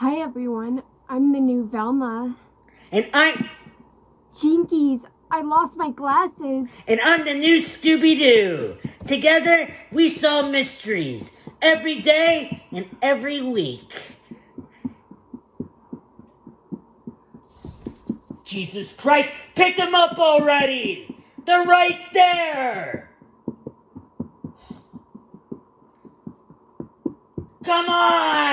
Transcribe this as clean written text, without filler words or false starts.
Hi everyone, I'm the new Velma. And I'm... Jinkies, I lost my glasses. And I'm the new Scooby-Doo. Together, we solve mysteries every day and every week. Jesus Christ, pick them up already! They're right there! Come on!